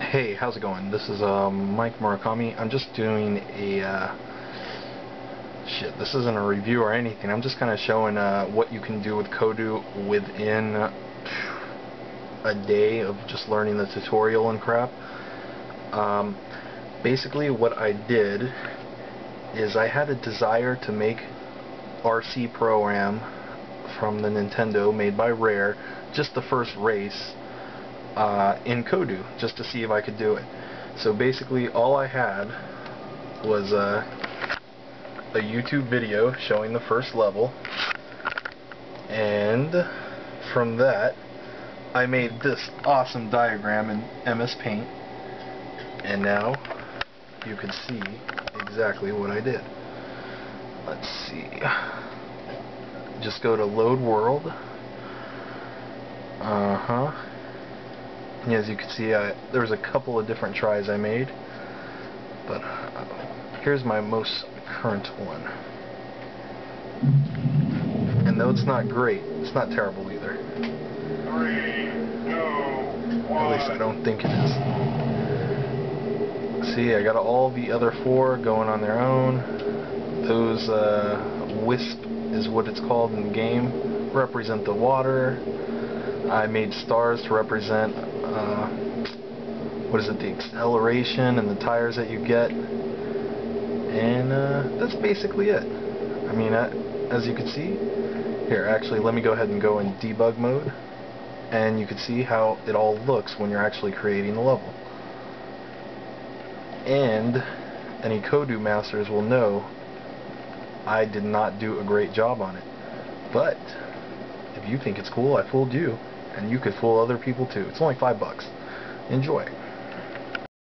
Hey, how's it going? This is Mike Murakami. I'm just doing a shit, this isn't a review or anything. I'm just kind of showing what you can do with Kodu within a day of just learning the tutorial and crap. Basically what I did is I had a desire to make RC Pro-Am from the Nintendo made by Rare, just the first race, in Kodu, just to see if I could do it. So basically all I had was a YouTube video showing the first level, and from that I made this awesome diagram in MS Paint, and now you can see exactly what I did. Let's see, just go to load world, as you can see, there's a couple of different tries I made, but here's my most current one. And though it's not great, it's not terrible either. 3, 2, 1. At least I don't think it is. See, I got all the other four going on their own. Those wisp is what it's called in the game. Represent the water. I made stars to represent the acceleration and the tires that you get, and that's basically it. I mean, as you can see here, actually let me go ahead and go in debug mode, and you can see how it all looks when you're actually creating the level. And any Kodu masters will know I did not do a great job on it, but if you think it's cool, I fooled you. And you could fool other people too. It's only $5. Enjoy.